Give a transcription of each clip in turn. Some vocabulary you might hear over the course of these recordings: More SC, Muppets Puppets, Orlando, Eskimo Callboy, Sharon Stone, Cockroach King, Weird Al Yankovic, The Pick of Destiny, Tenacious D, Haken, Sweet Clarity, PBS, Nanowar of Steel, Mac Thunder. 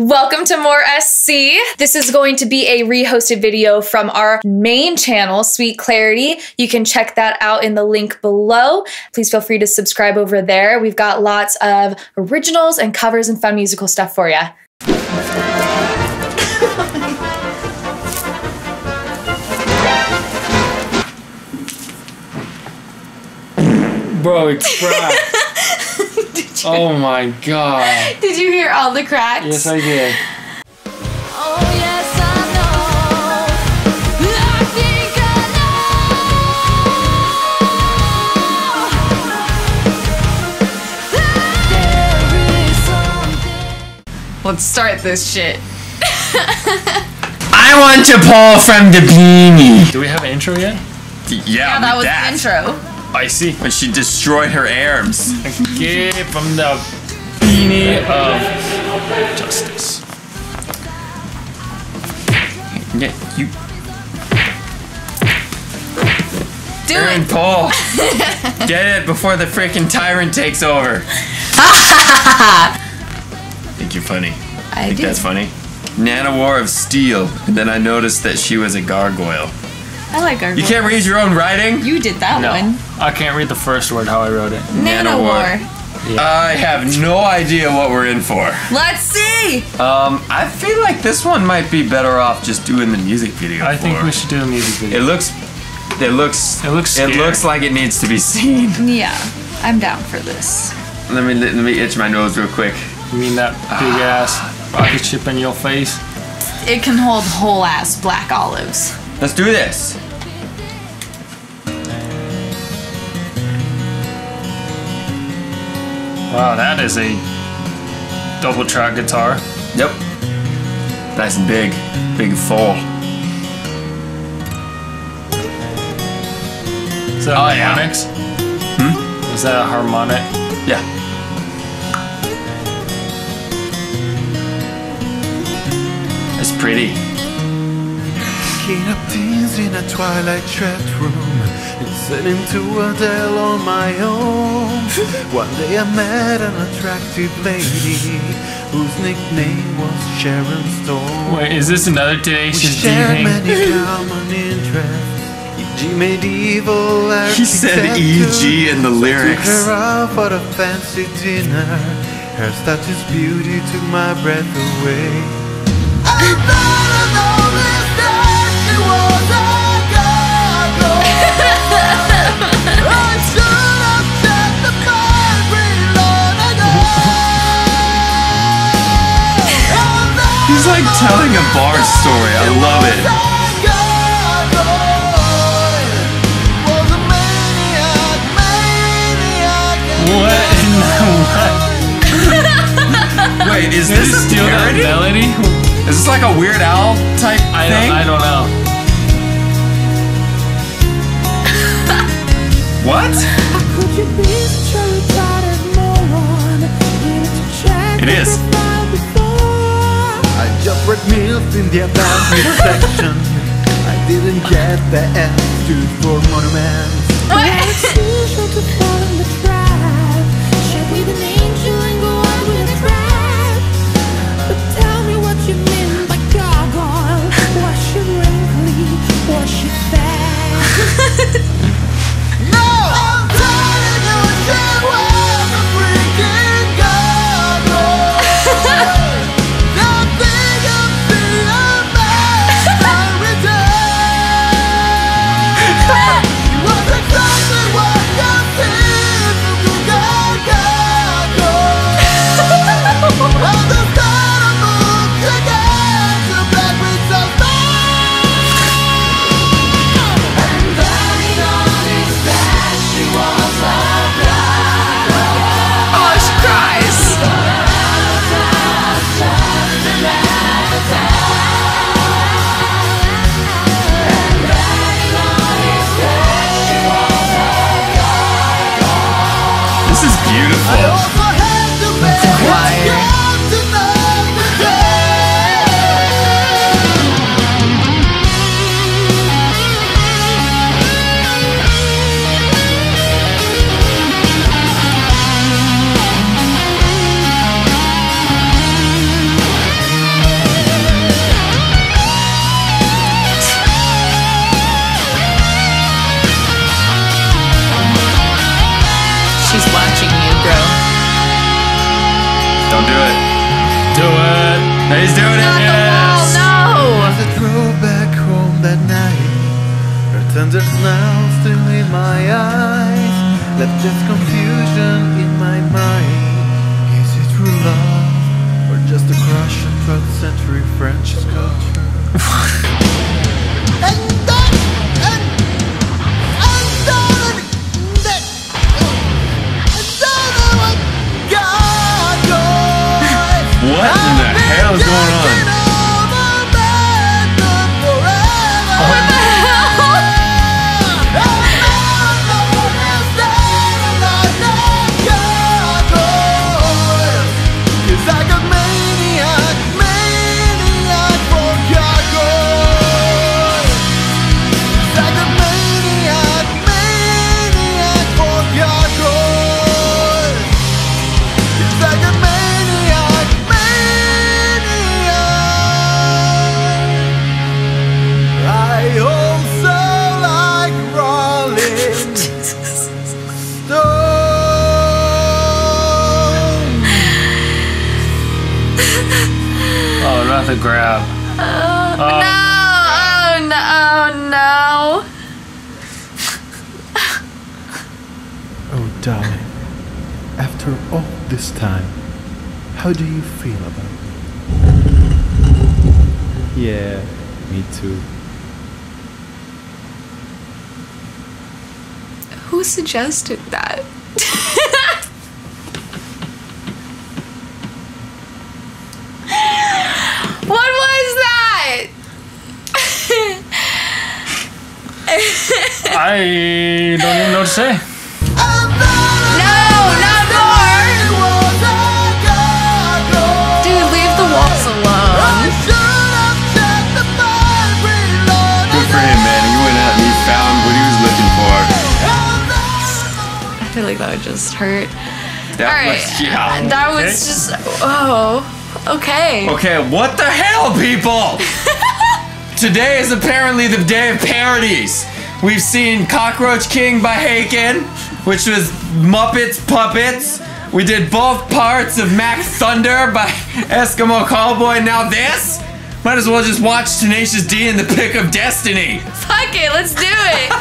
Welcome to More SC. This is going to be a rehosted video from our main channel, Sweet Clarity. You can check that out in the link below. Please feel free to subscribe over there. We've got lots of originals and covers and fun musical stuff for you. Bro, it's crap. Oh my god. Did you hear all the cracks? Yes, I did. Oh yes, I know. I think I know. There is something. Let's start this shit. I want to pull from the beanie. Do we have an intro yet? Yeah, that was the intro. I see. When she destroyed her arms. Okay, from the beanie of justice. Yeah, you. Do Aaron it. Paul. Get it before the freaking tyrant takes over. I think you're funny. I think that's funny. Nanowar of Steel. And then I noticed that she was a gargoyle. I like gargoyle. You can't read your own writing? You did that one. I can't read the first word how I wrote it. Nanowar. Yeah. I have no idea what we're in for. Let's see! I feel like this one might be better off just doing the music video. I think we should do a music video. It looks like it needs to be seen. Yeah, I'm down for this. Let me itch my nose real quick. You mean that big ass rocket chip in your face? It can hold whole ass black olives. Let's do this. Wow, that is a double track guitar. Yep. Nice and big. Big fall. Is that harmonics? Yeah. Hmm? Is that a harmonic? Yeah. It's pretty. Appears in a twilight trapped room and sent into a dell on my own. One day I met an attractive lady whose nickname was Sharon Stone. Wait, is this another Tenacious D thing? He said E.G. in the lyrics. Took her out for a fancy dinner. Her statue's beauty took my breath away. I thought I know. He's like telling a bar story. I love it. What in the what? Wait, is this still that melody? Is this like a Weird Al type thing? I don't know. What? It is. I just read MILF in the about me section. I didn't get the F stood for monument. He's doing it. Yes. The road back home that night, her tender smile still in my eyes, left just confusion in my mind. Is it true love or just a crush on 12th century French sculpture? What in the hell is going on? What the the grab. No! Oh no! Oh darling, after all this time, how do you feel about me? Yeah, me too. Who suggested that? I don't even know what to say. No, not more! Dude, leave the walls alone. Good for him, man. He went out and he found what he was looking for. I feel like that would just hurt. That was just... Oh, okay. Okay, what the hell, people? Today is apparently the day of parodies. We've seen Cockroach King by Haken, which was Muppets Puppets. We did both parts of Mac Thunder by Eskimo Callboy. Now this? Might as well just watch Tenacious D and The Pick of Destiny. Fuck it, let's do it.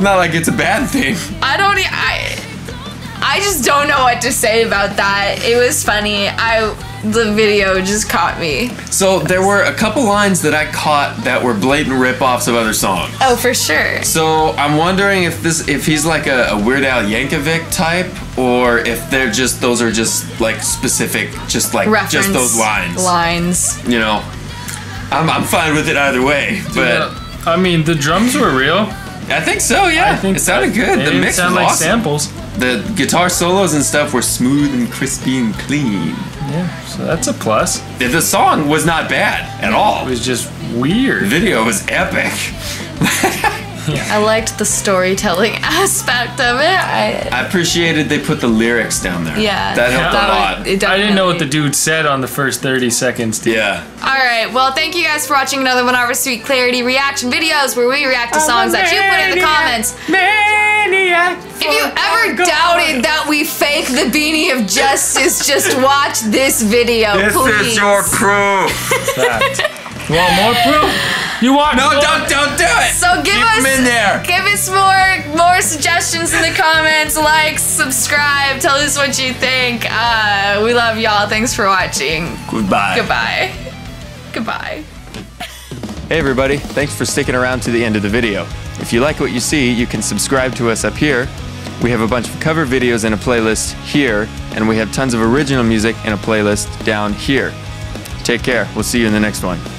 Not like it's a bad thing. I just don't know what to say about that. It was funny. The video just caught me. So there were a couple lines that I caught that were blatant ripoffs of other songs. Oh, for sure. So I'm wondering if he's like a Weird Al Yankovic type, or if they're just those are just like specific reference, just those lines. You know, I'm fine with it either way. But yeah. I mean, the drums were real. I think so. Yeah, I think it sounded good. The mix sounded like samples. The guitar solos and stuff were smooth and crispy and clean. Yeah, so that's a plus. The song was not bad at all. It was just weird. The video was epic. Yeah. I liked the storytelling aspect of it. I appreciated they put the lyrics down there. Yeah. That helped a lot. I didn't know what the dude said on the first 30 seconds, dude. Yeah. Alright, well thank you guys for watching another 1 hour Sweet Clarity reaction videos where we react to songs that you put in the comments. If you ever doubted that we fake the beanie of justice, just watch this video, please. This is your proof. You want more proof? You want more? No, don't do it. So give us more suggestions in the comments. Like, subscribe, tell us what you think. We love y'all. Thanks for watching. Goodbye. Goodbye. Goodbye. Hey everybody, thanks for sticking around to the end of the video. If you like what you see, you can subscribe to us up here. We have a bunch of cover videos in a playlist here, and we have tons of original music in a playlist down here. Take care, we'll see you in the next one.